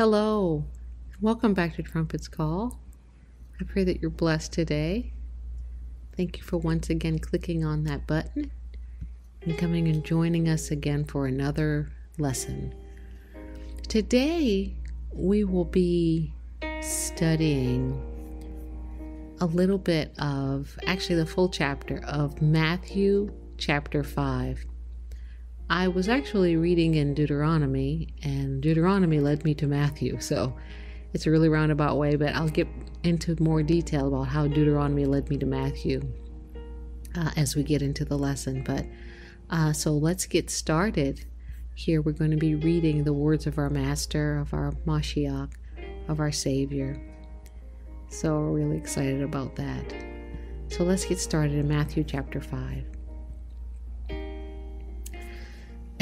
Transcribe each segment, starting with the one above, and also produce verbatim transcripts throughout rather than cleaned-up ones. Hello, welcome back to Trumpet's Call. I pray that you're blessed today. Thank you for once again clicking on that button and coming and joining us again for another lesson. Today we will be studying a little bit of, actually the full chapter of Matthew chapter five. I was actually reading in Deuteronomy, and Deuteronomy led me to Matthew, so it's a really roundabout way, but I'll get into more detail about how Deuteronomy led me to Matthew uh, as we get into the lesson. But uh, so let's get started. Here we're going to be reading the words of our Master, of our Mashiach, of our Savior. So we're really excited about that. So let's get started in Matthew chapter five.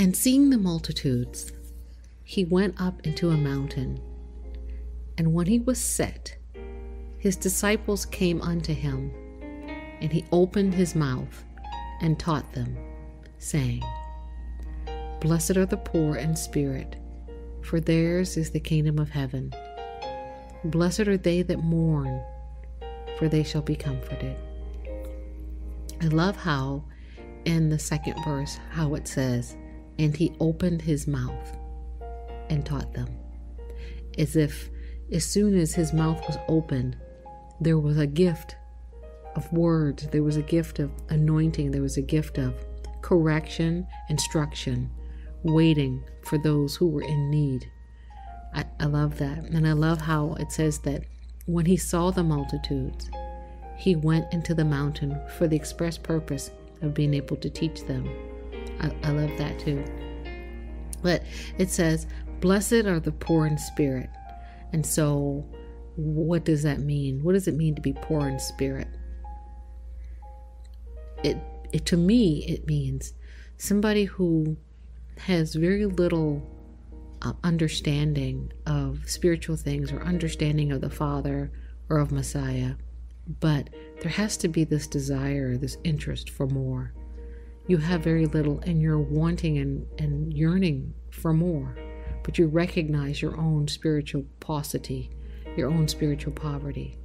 And seeing the multitudes, he went up into a mountain. And when he was set, his disciples came unto him, and he opened his mouth and taught them, saying, Blessed are the poor in spirit, for theirs is the kingdom of heaven. Blessed are they that mourn, for they shall be comforted. I love how in the second verse, how it says, and he opened his mouth and taught them. As if as soon as his mouth was open, there was a gift of words. There was a gift of anointing. There was a gift of correction, instruction, waiting for those who were in need. I, I love that. And I love how it says that when he saw the multitudes, he went into the mountain for the express purpose of being able to teach them. I, I love that too. But it says, blessed are the poor in spirit. And so what does that mean? What does it mean to be poor in spirit? It, it to me, it means somebody who has very little uh, understanding of spiritual things or understanding of the Father or of Messiah. But there has to be this desire, this interest for more. You have very little and you're wanting and, and yearning for more, but you recognize your own spiritual paucity, your own spiritual poverty.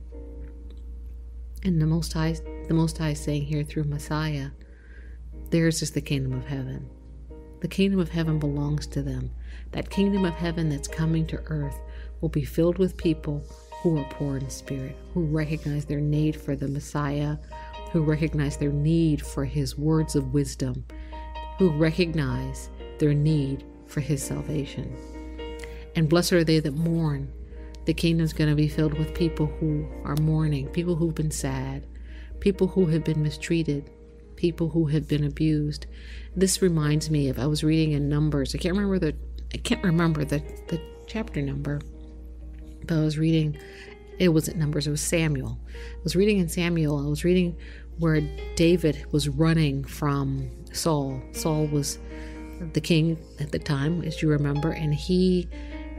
And the Most High, the Most High is saying here through Messiah, theirs is the kingdom of heaven. The kingdom of heaven belongs to them. That kingdom of heaven that's coming to earth will be filled with people who are poor in spirit, who recognize their need for the Messiah, who recognize their need for his words of wisdom, who recognize their need for his salvation. And blessed are they that mourn. The kingdom is going to be filled with people who are mourning, people who've been sad, people who have been mistreated, people who have been abused. This reminds me of, I was reading in Numbers. I can't remember the, I can't remember the, the chapter number. But I was reading, it wasn't Numbers, it was Samuel. I was reading in Samuel, I was reading where David was running from Saul. Saul was the king at the time, as you remember, and he,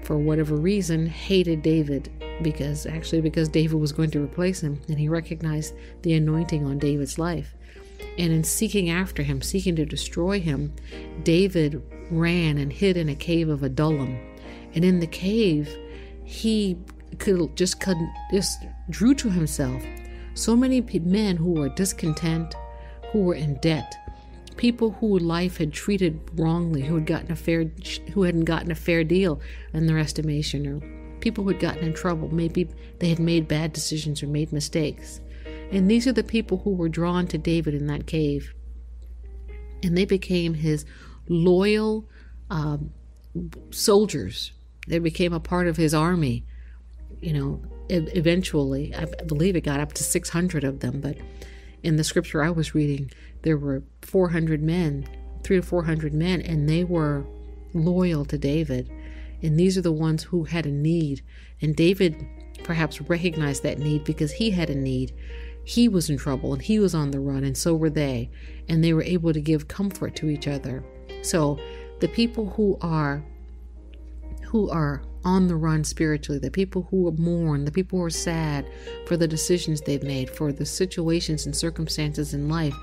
for whatever reason, hated David because, actually because David was going to replace him, and he recognized the anointing on David's life. And in seeking after him, seeking to destroy him, David ran and hid in a cave of Adullam. And in the cave, he could just couldn't just drew to himself so many men who were discontent, who were in debt, people who life had treated wrongly, who had gotten a fair, who hadn't gotten a fair deal in their estimation, or people who had gotten in trouble. Maybe they had made bad decisions or made mistakes, and these are the people who were drawn to David in that cave, and they became his loyal um, soldiers. They became a part of his army, you know, eventually. I believe it got up to six hundred of them, but in the scripture I was reading, there were four hundred men, three to four hundred men, and they were loyal to David. And these are the ones who had a need. And David perhaps recognized that need because he had a need. He was in trouble and he was on the run, and so were they. And they were able to give comfort to each other. So the people who are who are on the run spiritually, the people who mourn, the people who are sad for the decisions they've made, for the situations and circumstances in life,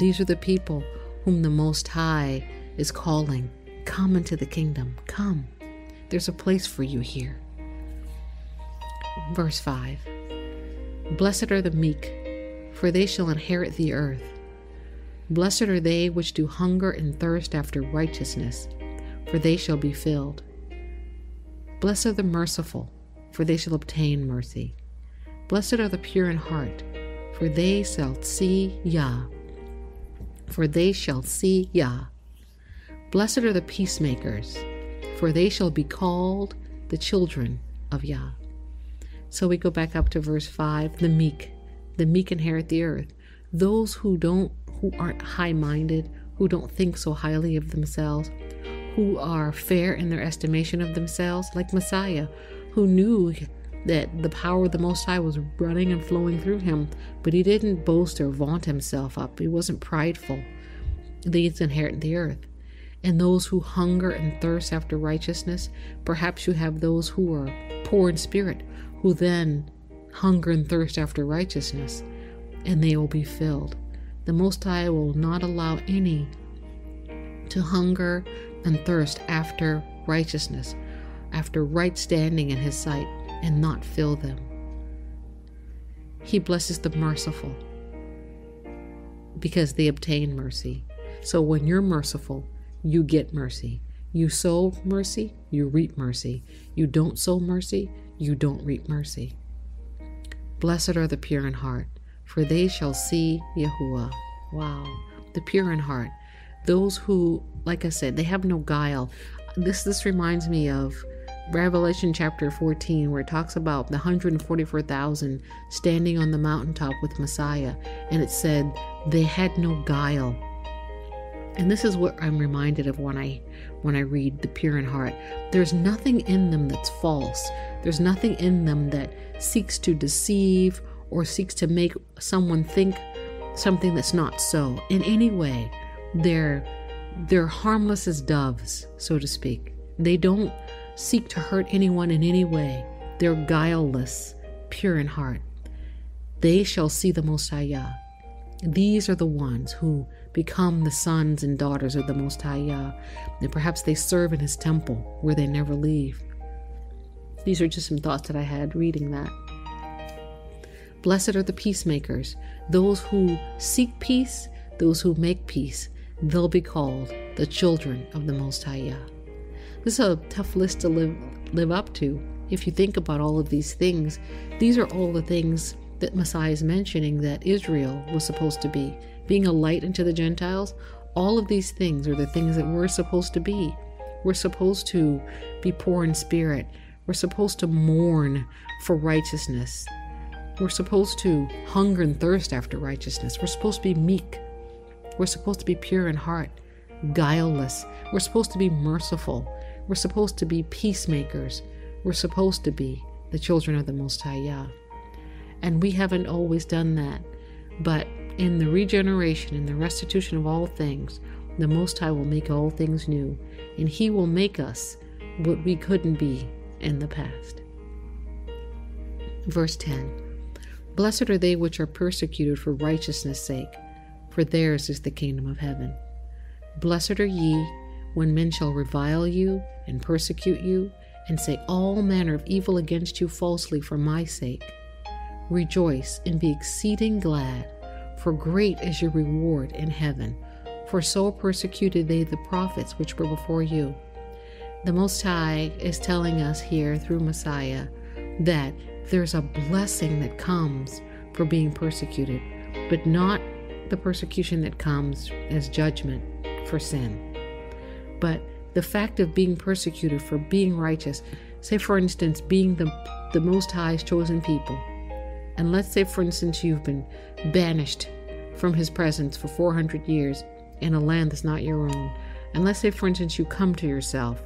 these are the people whom the Most High is calling. Come into the kingdom. Come. There's a place for you here. verse five. Blessed are the meek, for they shall inherit the earth. Blessed are they which do hunger and thirst after righteousness, for they shall be filled. Blessed are the merciful, for they shall obtain mercy. Blessed are the pure in heart, for they shall see Yah. For they shall see Yah. Blessed are the peacemakers, for they shall be called the children of Yah. So we go back up to verse five, the meek. The meek inherit the earth. Those who don't, who aren't high-minded, who don't think so highly of themselves, who are fair in their estimation of themselves, like Messiah, who knew that the power of the Most High was running and flowing through him, but he didn't boast or vaunt himself up. He wasn't prideful. These inherit the earth. And those who hunger and thirst after righteousness, perhaps you have those who are poor in spirit, who then hunger and thirst after righteousness, and they will be filled. The Most High will not allow any to hunger and thirst after righteousness, after right standing in his sight, and not fill them. He blesses the merciful because they obtain mercy. So when you're merciful, you get mercy. You sow mercy, you reap mercy. You don't sow mercy, you don't reap mercy. Blessed are the pure in heart, for they shall see Yahuwah. Wow. The pure in heart. Those who, like I said, they have no guile. This, this reminds me of Revelation chapter fourteen, where it talks about the one hundred forty-four thousand standing on the mountaintop with Messiah. And it said they had no guile. And this is what I'm reminded of when I when I read the pure in heart. There's nothing in them that's false. There's nothing in them that seeks to deceive or seeks to make someone think something that's not so. In any way, they're they're harmless as doves, so to speak. They don't seek to hurt anyone in any way. They're guileless, pure in heart. They shall see the Most High Yah. These are the ones who become the sons and daughters of the Most High Yah, and perhaps they serve in his temple where they never leave. These are just some thoughts that I had reading that. Blessed are the peacemakers, those who seek peace, those who make peace. They'll be called the children of the Most High Yah. This is a tough list to live, live up to. If you think about all of these things, these are all the things that Messiah is mentioning that Israel was supposed to be. Being a light unto the Gentiles, all of these things are the things that we're supposed to be. We're supposed to be poor in spirit. We're supposed to mourn for righteousness. We're supposed to hunger and thirst after righteousness. We're supposed to be meek. We're supposed to be pure in heart, guileless. We're supposed to be merciful. We're supposed to be peacemakers. We're supposed to be the children of the Most High Yah. And we haven't always done that, but in the regeneration and the restitution of all things, the Most High will make all things new, and he will make us what we couldn't be in the past. Verse ten. Blessed are they which are persecuted for righteousness' sake, for theirs is the kingdom of heaven. Blessed are ye when men shall revile you and persecute you, and say all manner of evil against you falsely for my sake. Rejoice and be exceeding glad, for great is your reward in heaven, for so persecuted they the prophets which were before you. The Most High is telling us here through Messiah that there's a blessing that comes for being persecuted, but not the persecution that comes as judgment for sin. But the fact of being persecuted for being righteous, say for instance, being the, the Most High's chosen people. And let's say, for instance, you've been banished from his presence for four hundred years in a land that's not your own. And let's say, for instance, you come to yourself,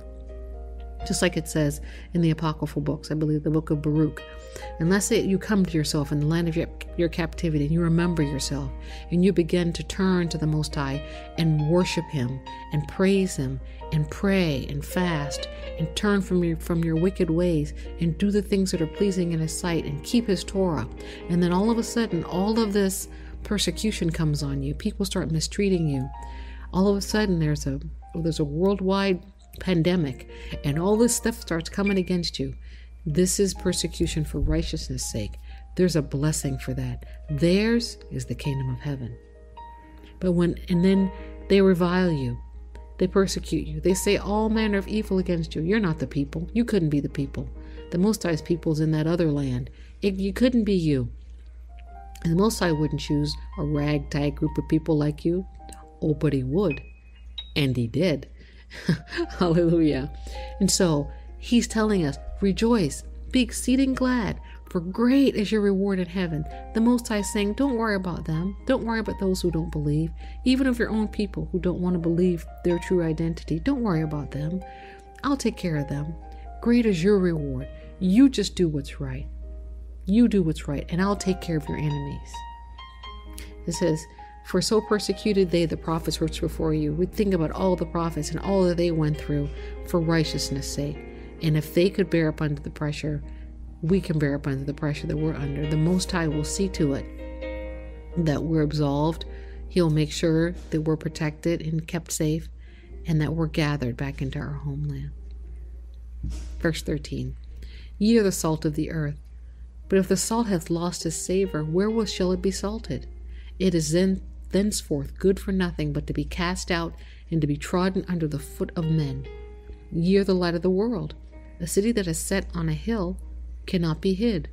just like it says in the apocryphal books, I believe the book of Baruch. And let's say you come to yourself in the land of your, your captivity, and you remember yourself, and you begin to turn to the Most High and worship him and praise him and pray and fast and turn from your, from your wicked ways and do the things that are pleasing in his sight and keep his Torah. And then all of a sudden, all of this persecution comes on you. People start mistreating you. All of a sudden, there's a, there's a worldwide pandemic, and all this stuff starts coming against you. This is persecution for righteousness' sake. There's a blessing for that. Theirs is the kingdom of heaven. But when, and then they revile you. They persecute you. They say all manner of evil against you. You're not the people. You couldn't be the people. The Most High's people's in that other land. It, you couldn't be you. And the Most High wouldn't choose a ragtag group of people like you. Oh, but he would. And he did. Hallelujah. And so he's telling us, rejoice, be exceeding glad, for great is your reward in heaven. The Most High is saying, don't worry about them. Don't worry about those who don't believe. Even of your own people who don't want to believe their true identity, don't worry about them. I'll take care of them. Great is your reward. You just do what's right. You do what's right, and I'll take care of your enemies. It says, for so persecuted they the prophets which were before you. We think about all the prophets and all that they went through for righteousness' sake. And if they could bear up under the pressure, we can bear up under the pressure that we're under. The Most High will see to it that we're absolved. He'll make sure that we're protected and kept safe and that we're gathered back into our homeland. Verse thirteen, ye are the salt of the earth. But if the salt hath lost his savor, wherewith shall it be salted? It is then thenceforth good for nothing but to be cast out and to be trodden under the foot of men. Ye are the light of the world. A city that is set on a hill cannot be hid.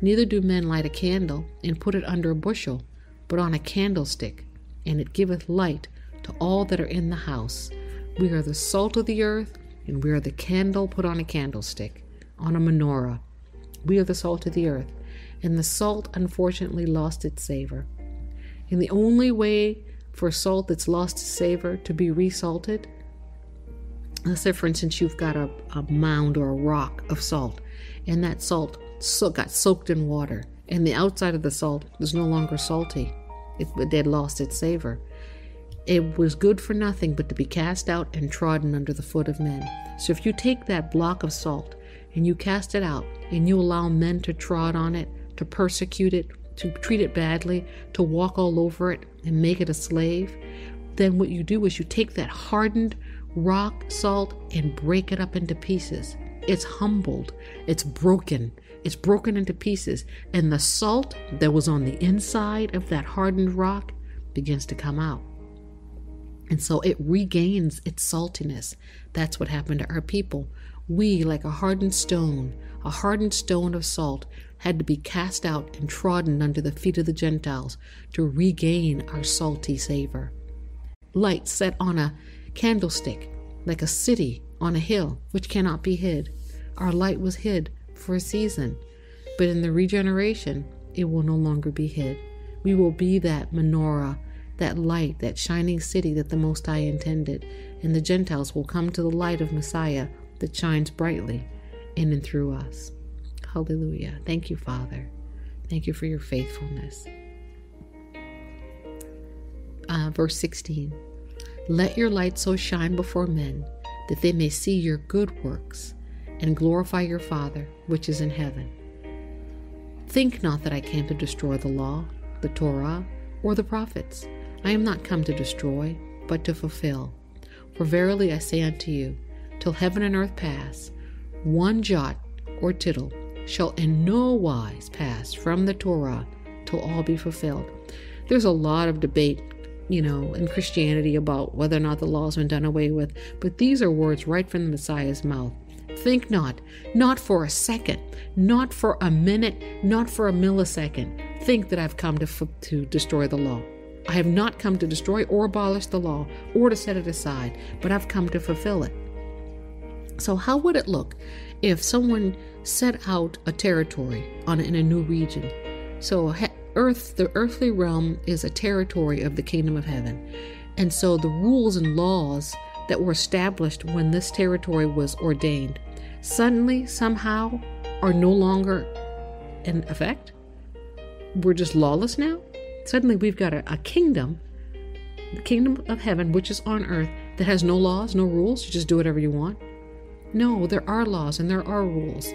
Neither do men light a candle and put it under a bushel, but on a candlestick, and it giveth light to all that are in the house. We are the salt of the earth, and we are the candle put on a candlestick, on a menorah. We are the salt of the earth, and the salt unfortunately lost its savor. And the only way for salt that's lost its savor to be resalted, let's say for instance you've got a, a mound or a rock of salt, and that salt so got soaked in water, and the outside of the salt was no longer salty. It, it had lost its savor. It was good for nothing but to be cast out and trodden under the foot of men. So if you take that block of salt and you cast it out, and you allow men to trod on it, to persecute it, to treat it badly, to walk all over it and make it a slave, then what you do is you take that hardened rock salt and break it up into pieces. It's humbled, it's broken, it's broken into pieces, and the salt that was on the inside of that hardened rock begins to come out. And so it regains its saltiness. That's what happened to our people. We, like a hardened stone, a hardened stone of salt, had to be cast out and trodden under the feet of the Gentiles to regain our salty savor. Light set on a candlestick, like a city on a hill, which cannot be hid. Our light was hid for a season, but in the regeneration, it will no longer be hid. We will be that menorah, that light, that shining city that the Most High intended, and the Gentiles will come to the light of Messiah that shines brightly in and through us. Hallelujah. Thank you, Father. Thank you for your faithfulness. Uh, verse sixteen. Let your light so shine before men that they may see your good works and glorify your Father which is in heaven. Think not that I came to destroy the law, the Torah, or the prophets. I am not come to destroy, but to fulfill. For verily I say unto you, till heaven and earth pass, one jot or tittle shall in no wise pass from the Torah till all be fulfilled. There's a lot of debate, you know, in Christianity about whether or not the law has been done away with, but these are words right from the Messiah's mouth. Think not, not for a second, not for a minute, not for a millisecond, think that I've come to, f- to destroy the law. I have not come to destroy or abolish the law or to set it aside, but I've come to fulfill it. So how would it look if someone set out a territory on in a new region? So earth, the earthly realm is a territory of the kingdom of heaven. And so the rules and laws that were established when this territory was ordained suddenly, somehow, are no longer in effect. We're just lawless now. Suddenly we've got a, a kingdom, the kingdom of heaven, which is on earth, that has no laws, no rules. You just do whatever you want. No, there are laws and there are rules.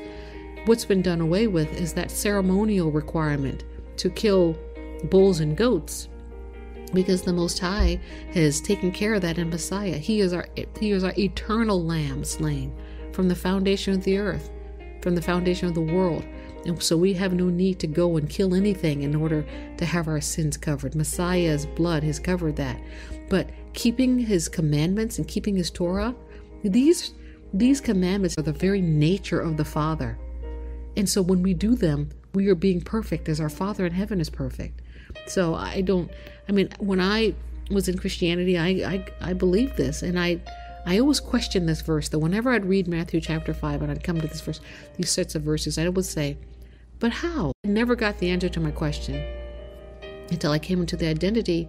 What's been done away with is that ceremonial requirement to kill bulls and goats, because the Most High has taken care of that in Messiah. He is our, he is our eternal lamb slain from the foundation of the earth. from the foundation of the world. And so we have no need to go and kill anything in order to have our sins covered. Messiah's blood has covered that. But keeping his commandments and keeping his Torah, these, these commandments are the very nature of the Father. And so when we do them, we are being perfect as our Father in heaven is perfect. So I don't, I mean, when I was in Christianity, I, I, I believed this. And I, I always questioned this verse, though. Whenever I'd read Matthew chapter five and I'd come to this verse, these sets of verses, I would say, but how? I never got the answer to my question until I came into the identity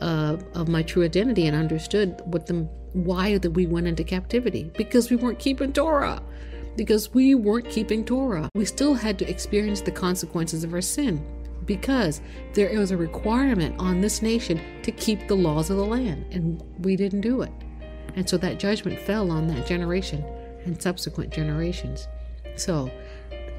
uh, of my true identity and understood what the, why that we went into captivity. Because we weren't keeping Torah. Because we weren't keeping Torah. We still had to experience the consequences of our sin, because there was a requirement on this nation to keep the laws of the land, and we didn't do it. And so that judgment fell on that generation and subsequent generations. So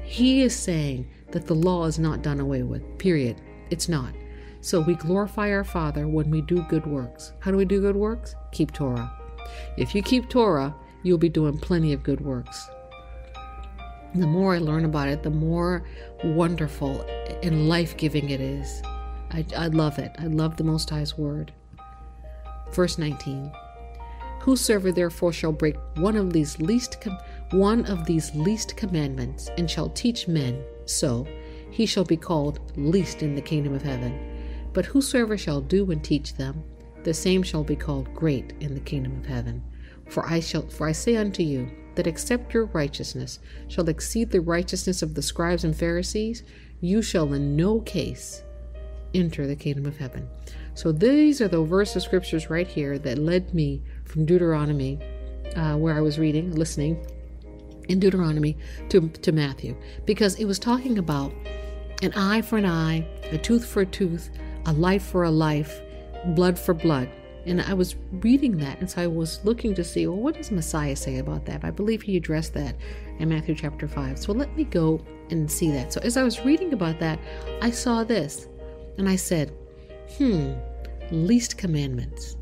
he is saying that the law is not done away with, period. It's not. So we glorify our Father when we do good works. How do we do good works? Keep Torah. If you keep Torah, you'll be doing plenty of good works. The more I learn about it, the more wonderful and life-giving it is. I, I love it. I love the Most High's word. Verse nineteen. Whosoever therefore shall break one of these least com one of these least commandments, and shall teach men so, he shall be called least in the kingdom of heaven. But whosoever shall do and teach them, the same shall be called great in the kingdom of heaven. For I shall, for I say unto you, that except your righteousness shall exceed the righteousness of the scribes and Pharisees, you shall in no case enter the kingdom of heaven. So these are the verse of scriptures right here that led me from Deuteronomy, uh, where I was reading, listening, in Deuteronomy to, to Matthew. Because it was talking about an eye for an eye, a tooth for a tooth, a life for a life, blood for blood. And I was reading that, and so I was looking to see, well, what does Messiah say about that? I believe he addressed that in Matthew chapter five. So let me go and see that. So as I was reading about that, I saw this, and I said, hmm, least commandments.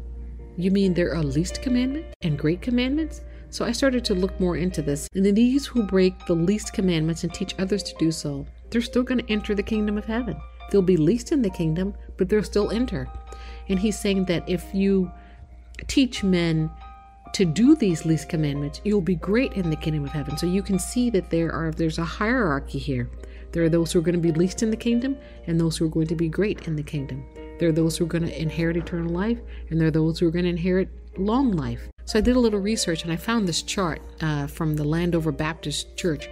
You mean there are least commandments and great commandments? So I started to look more into this. And these who break the least commandments and teach others to do so, they're still going to enter the kingdom of heaven. They'll be least in the kingdom, but they'll still enter. And he's saying that if you teach men to do these least commandments, you'll be great in the kingdom of heaven. So you can see that there are there's a hierarchy here. There are those who are going to be least in the kingdom, and those who are going to be great in the kingdom. There are those who are going to inherit eternal life, and there are those who are going to inherit long life. So I did a little research, and I found this chart uh, from the Landover Baptist Church.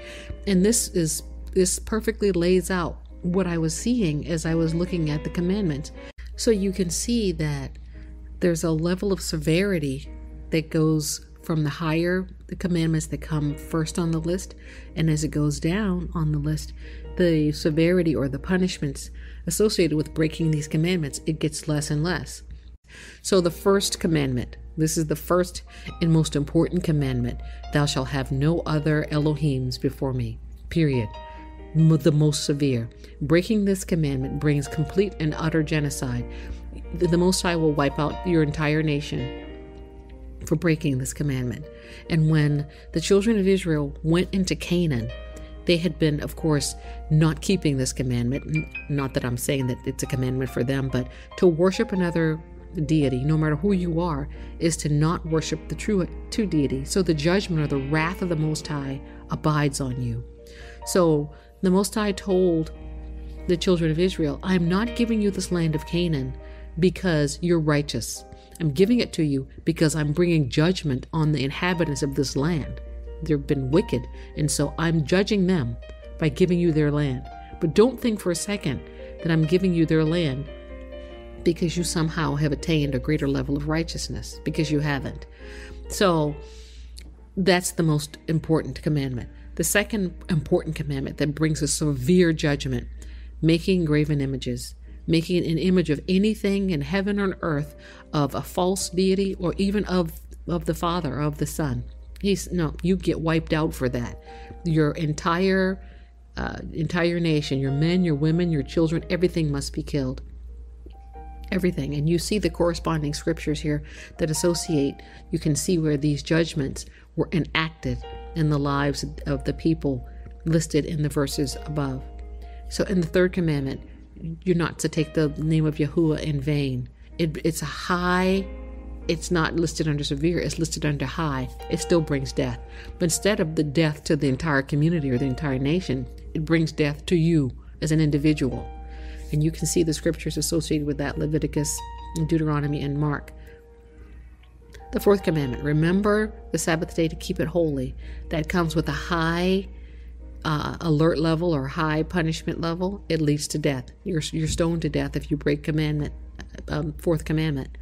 And this is this perfectly lays out what I was seeing as I was looking at the commandments. So you can see that there's a level of severity that goes from the higher the commandments that come first on the list, and as it goes down on the list, the severity or the punishments associated with breaking these commandments, it gets less and less. So the first commandment, this is the first and most important commandment, thou shalt have no other Elohims before me, period. The most severe. Breaking this commandment brings complete and utter genocide. The Most High will wipe out your entire nation for breaking this commandment. And when the children of Israel went into Canaan, they had been, of course, not keeping this commandment. Not that I'm saying that it's a commandment for them, but to worship another deity, no matter who you are, is to not worship the true two deity. So the judgment or the wrath of the Most High abides on you. So the Most High told the children of Israel, I'm not giving you this land of Canaan because you're righteous. I'm giving it to you because I'm bringing judgment on the inhabitants of this land. They've been wicked, and so I'm judging them by giving you their land. But don't think for a second that I'm giving you their land because you somehow have attained a greater level of righteousness, because you haven't. So that's the most important commandment. The second important commandment that brings a severe judgment, making graven images, making an image of anything in heaven or on earth, of a false deity, or even of, of the Father, of the Son. He's, no, you get wiped out for that. Your entire, uh, entire nation, your men, your women, your children, everything must be killed. Everything. And you see the corresponding scriptures here that associate, you can see where these judgments were enacted in the lives of the people listed in the verses above. So in the third commandment, you're not to take the name of Yahuwah in vain. It, it's a high, it's not listed under severe, it's listed under high. It still brings death. But instead of the death to the entire community or the entire nation, it brings death to you as an individual. And you can see the scriptures associated with that, Leviticus, Deuteronomy, and Mark. The fourth commandment, remember the Sabbath day to keep it holy. That comes with a high uh, alert level or high punishment level. It leads to death. You're, you're stoned to death if you break commandment, um, fourth commandment.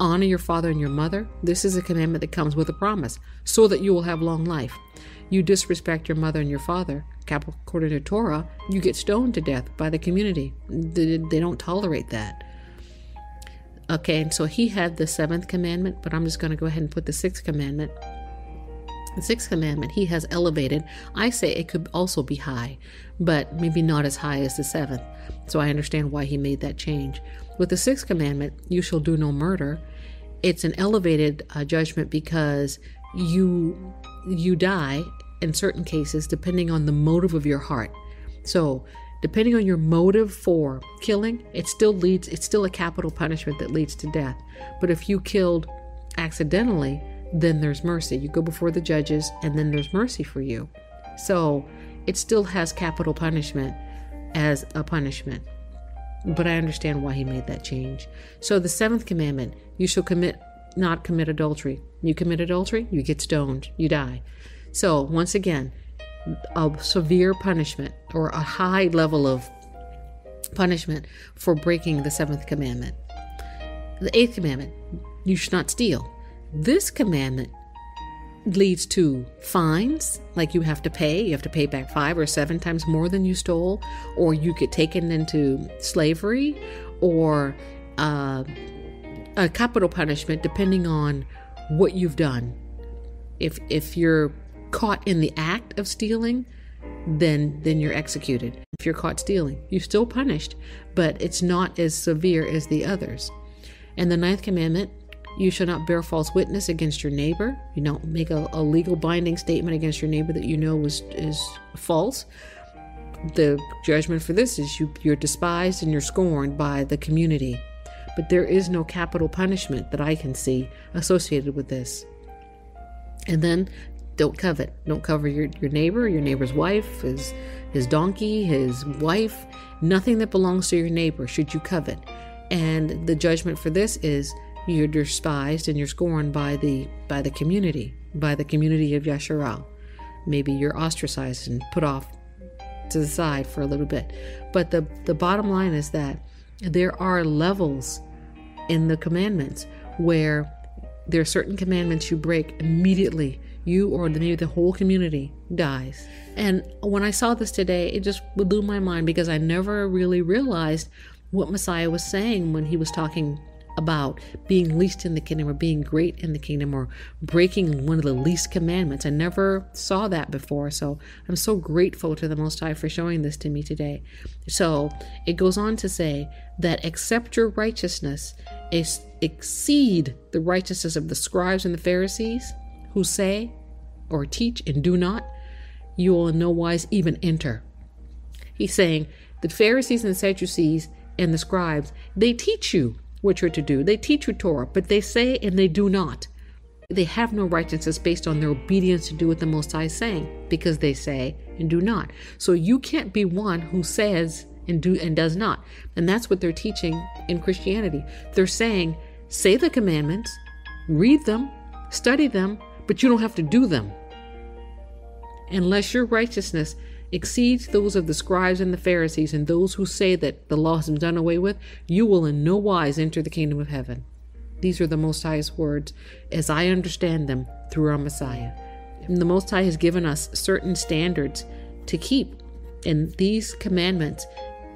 Honor your father and your mother. This is a commandment that comes with a promise, so that you will have long life. You disrespect your mother and your father, according to Torah, you get stoned to death by the community. They, they don't tolerate that. Okay, and so he had the seventh commandment, but I'm just going to go ahead and put the sixth commandment. The sixth commandment he has elevated. I say it could also be high, but maybe not as high as the seventh. So I understand why he made that change. With the sixth commandment, you shall do no murder. It's an elevated uh, judgment because you you die in certain cases depending on the motive of your heart. So depending on your motive for killing, it still leads, it's still a capital punishment that leads to death. But if you killed accidentally, then there's mercy. You go before the judges and then there's mercy for you. So it still has capital punishment as a punishment. But I understand why he made that change. So the seventh commandment, you shall commit, not commit adultery. You commit adultery, you get stoned, you die. So once again, a severe punishment or a high level of punishment for breaking the seventh commandment. The eighth commandment, you should not steal. This commandment leads to fines, like you have to pay. You have to pay back five or seven times more than you stole, or you get taken into slavery, or uh, a capital punishment depending on what you've done. If if you're caught in the act of stealing, then then you're executed. If you're caught stealing, you're still punished, but it's not as severe as the others. And the ninth commandment, you shall not bear false witness against your neighbor. You don't make a, a legal binding statement against your neighbor that you know was is false. The judgment for this is you, you're despised and you're scorned by the community. But there is no capital punishment that I can see associated with this. And then don't covet. Don't cover your, your neighbor, your neighbor's wife, his, his donkey, his wife. Nothing that belongs to your neighbor should you covet. And the judgment for this is you're despised and you're scorned by the by the community, by the community of Yashara. Maybe you're ostracized and put off to the side for a little bit. But the, the bottom line is that there are levels in the commandments where there are certain commandments you break immediately. You or maybe the whole community dies. And when I saw this today, it just blew my mind because I never really realized what Messiah was saying when he was talking about being least in the kingdom or being great in the kingdom or breaking one of the least commandments. I never saw that before. So I'm so grateful to the Most High for showing this to me today. So it goes on to say that except your righteousness is exceed the righteousness of the scribes and the Pharisees who say or teach and do not, you will in no wise even enter. He's saying the Pharisees and Sadducees and the scribes, they teach you what you're to do. They teach you Torah, but they say and they do not. They have no righteousness based on their obedience to do what the Most High is saying, because they say and do not. So you can't be one who says and do and does not. And that's what they're teaching in Christianity. They're saying, say the commandments, read them, study them, but you don't have to do them. Unless your righteousness exceeds those of the scribes and the Pharisees and those who say that the law has been done away with, you will in no wise enter the kingdom of heaven. These are the Most High's words as I understand them through our Messiah. And the Most High has given us certain standards to keep, and these commandments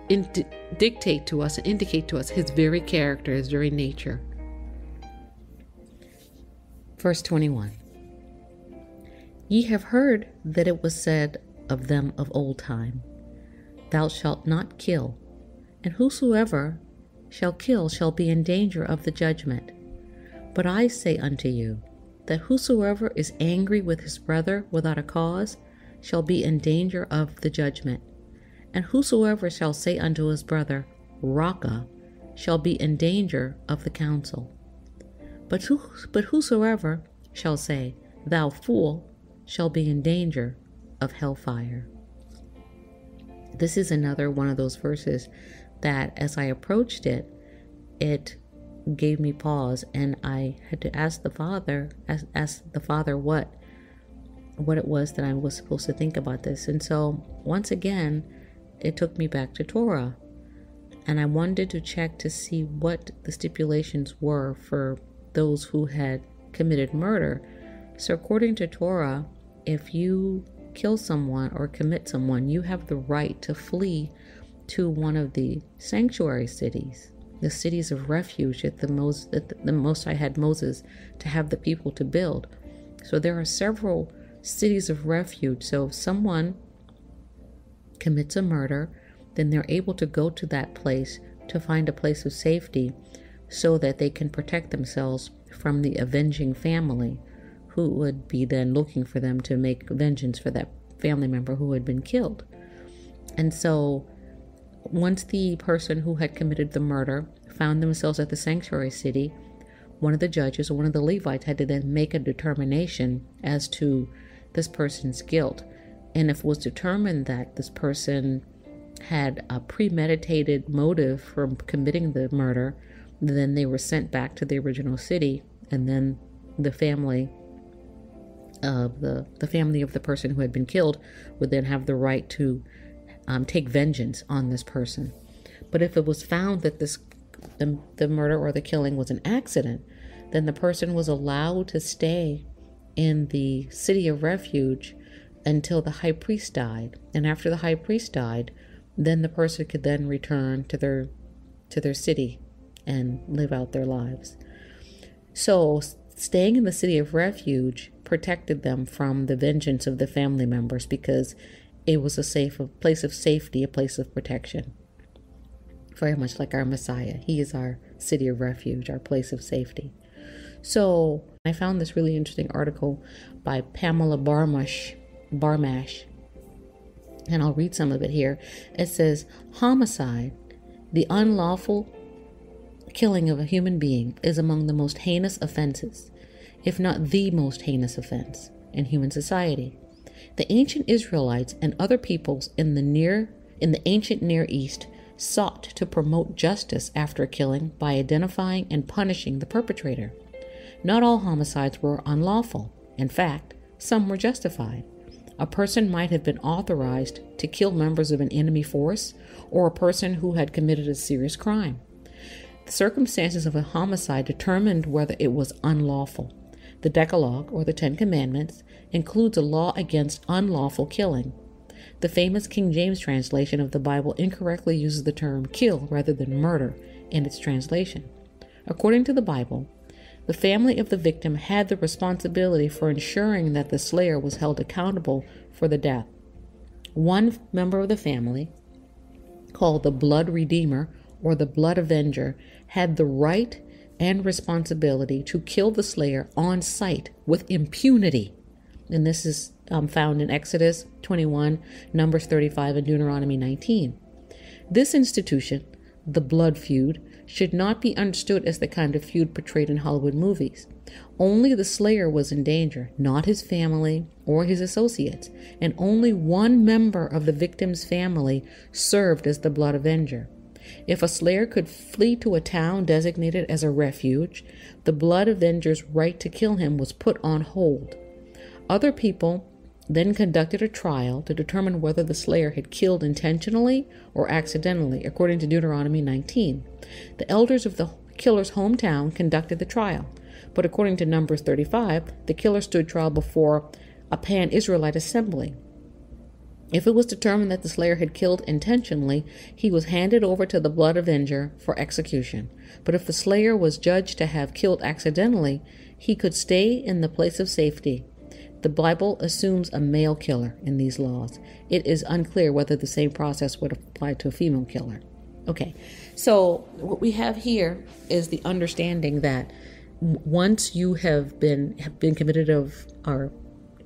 ind- dictate to us and indicate to us his very character, his very nature. Verse twenty-one. Ye have heard that it was said of them of old time, thou shalt not kill, and whosoever shall kill shall be in danger of the judgment. But I say unto you, that whosoever is angry with his brother without a cause shall be in danger of the judgment. And whosoever shall say unto his brother, Raca, shall be in danger of the council. But, who, but whosoever shall say, Thou fool, shall be in danger of hellfire. This is another one of those verses that, as I approached it, it gave me pause, and I had to ask the Father, ask, ask the Father what, what it was that I was supposed to think about this. And so, once again, it took me back to Torah, and I wanted to check to see what the stipulations were for those who had committed murder. So according to Torah, if you kill someone or commit someone, you have the right to flee to one of the sanctuary cities, the cities of refuge that the most that the most I had Moses to have the people to build. So there are several cities of refuge. So if someone commits a murder, then they're able to go to that place to find a place of safety so that they can protect themselves from the avenging family, who would be then looking for them to make vengeance for that family member who had been killed. And so once the person who had committed the murder found themselves at the sanctuary city, one of the judges or one of the Levites had to then make a determination as to this person's guilt. And if it was determined that this person had a premeditated motive for committing the murder, then they were sent back to the original city, and then the family of the, the family of the person who had been killed would then have the right to um, take vengeance on this person. But if it was found that this the, the murder or the killing was an accident, then the person was allowed to stay in the city of refuge until the high priest died. And after the high priest died, then the person could then return to their to their city and live out their lives. So staying in the city of refuge protected them from the vengeance of the family members, because it was a safe a place of safety, a place of protection. Very much like our Messiah. He is our city of refuge, our place of safety. So I found this really interesting article by Pamela Barmash. Barmash, and I'll read some of it here. It says, homicide, the unlawful killing of a human being, is among the most heinous offenses, if not the most heinous offense in human society. The ancient Israelites and other peoples in the near in the ancient Near East sought to promote justice after killing by identifying and punishing the perpetrator. Not all homicides were unlawful. In fact, some were justified. A person might have been authorized to kill members of an enemy force, or a person who had committed a serious crime. The circumstances of a homicide determined whether it was unlawful. The Decalogue, or the Ten Commandments, includes a law against unlawful killing. The famous King James translation of the Bible incorrectly uses the term kill rather than murder in its translation. According to the Bible, the family of the victim had the responsibility for ensuring that the slayer was held accountable for the death. One member of the family, called the blood redeemer or the blood avenger, had the right and responsibility to kill the slayer on sight with impunity. And this is um, found in Exodus twenty-one, Numbers thirty-five, and Deuteronomy nineteen. This institution, the blood feud, should not be understood as the kind of feud portrayed in Hollywood movies. Only the slayer was in danger, not his family or his associates, and only one member of the victim's family served as the blood avenger. If a slayer could flee to a town designated as a refuge, the blood avenger's right to kill him was put on hold. Other people then conducted a trial to determine whether the slayer had killed intentionally or accidentally, according to Deuteronomy nineteen. The elders of the killer's hometown conducted the trial, but according to Numbers thirty-five, the killer stood trial before a pan-Israelite assembly. If it was determined that the slayer had killed intentionally, he was handed over to the blood avenger for execution. But if the slayer was judged to have killed accidentally, he could stay in the place of safety. The Bible assumes a male killer in these laws. It is unclear whether the same process would apply to a female killer. Okay, so what we have here is the understanding that once you have been have been committed of or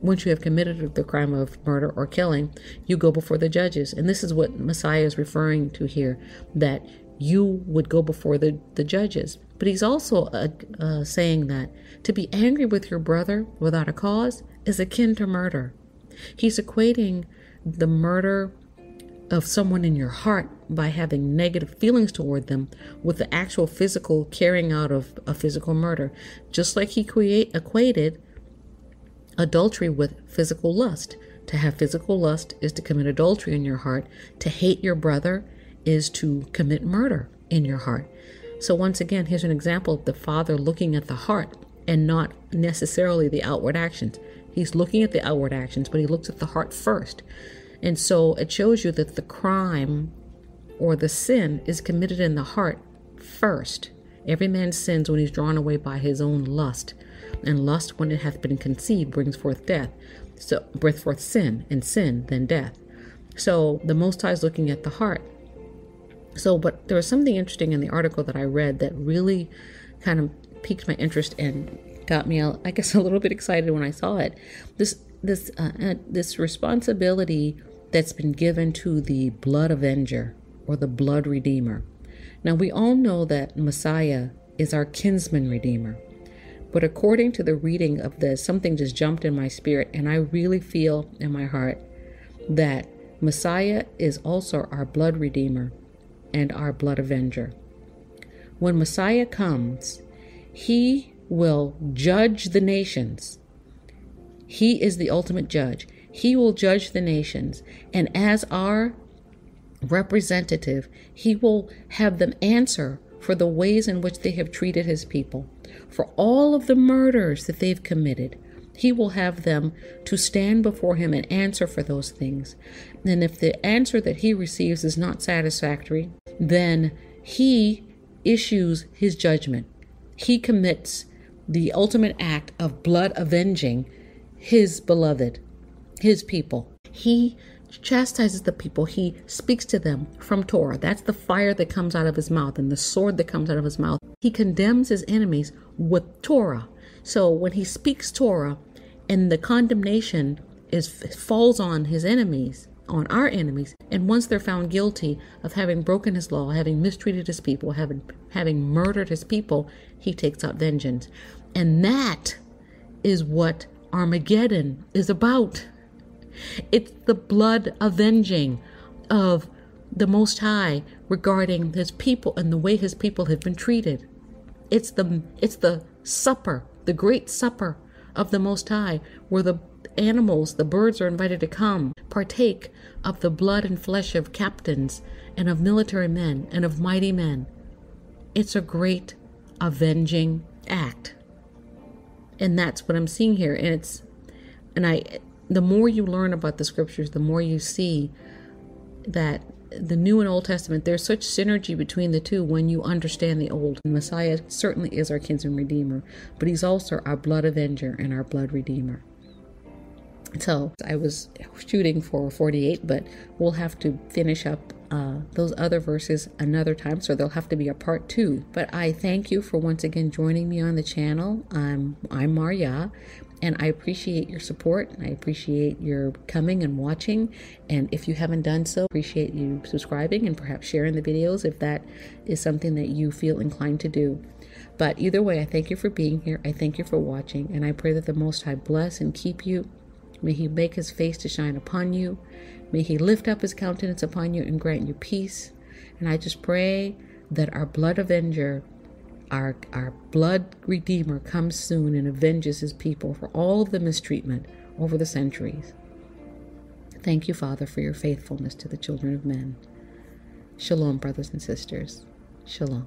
once you have committed the crime of murder or killing, you go before the judges. And this is what Messiah is referring to here, that you would go before the, the judges. But he's also uh, uh, saying that to be angry with your brother without a cause is akin to murder. He's equating the murder of someone in your heart by having negative feelings toward them with the actual physical carrying out of a physical murder. Just like he create, equated adultery with physical lust. To have physical lust is to commit adultery in your heart. To hate your brother is to commit murder in your heart. So once again, here's an example of the Father looking at the heart and not necessarily the outward actions. He's looking at the outward actions, but he looks at the heart first. And so it shows you that the crime or the sin is committed in the heart first. Every man sins when he's drawn away by his own lust. And lust, when it hath been conceived, brings forth death. So, brings forth sin, and sin, then death. So the Most High is looking at the heart. So, but there was something interesting in the article that I read that really kind of piqued my interest and got me, I guess, a little bit excited when I saw it. This, this, uh, this responsibility that's been given to the blood avenger or the blood redeemer. Now, we all know that Messiah is our kinsman redeemer. But according to the reading of this, something just jumped in my spirit, and I really feel in my heart that Messiah is also our blood redeemer and our blood avenger. When Messiah comes, he will judge the nations. He is the ultimate judge. He will judge the nations. And as our representative, he will have them answer for the ways in which they have treated his people, for all of the murders that they've committed. He will have them to stand before him and answer for those things. And if the answer that he receives is not satisfactory, then he issues his judgment. He commits the ultimate act of blood avenging his beloved, his people. He chastises the people. He speaks to them from Torah. That's the fire that comes out of his mouth and the sword that comes out of his mouth. He condemns his enemies with Torah. So when he speaks Torah and the condemnation is falls on his enemies, on our enemies, and once they're found guilty of having broken his law, having mistreated his people, having, having murdered his people, he takes out vengeance. And that is what Armageddon is about. It's the blood avenging of the Most High regarding his people and the way his people have been treated. It's the, it's the supper, the great supper of the Most High, where the animals, the birds are invited to come, partake of the blood and flesh of captains and of military men and of mighty men. It's a great avenging act. And that's what I'm seeing here. And it's, and I, the more you learn about the scriptures, the more you see that the New and Old Testament, there's such synergy between the two when you understand the Old. Messiah certainly is our kinsman redeemer, but he's also our blood avenger and our blood redeemer. So I was shooting for forty-eight, but we'll have to finish up uh, those other verses another time. So there'll have to be a part two. But I thank you for once again joining me on the channel. I'm, I'm Mariah, and I appreciate your support. I appreciate your coming and watching. And if you haven't done so, appreciate you subscribing and perhaps sharing the videos if that is something that you feel inclined to do. But either way, I thank you for being here. I thank you for watching. And I pray that the Most High bless and keep you. May he make his face to shine upon you. May he lift up his countenance upon you and grant you peace. And I just pray that our blood avenger, our, our blood redeemer, comes soon and avenges his people for all of the mistreatment over the centuries. Thank you, Father, for your faithfulness to the children of men. Shalom, brothers and sisters. Shalom.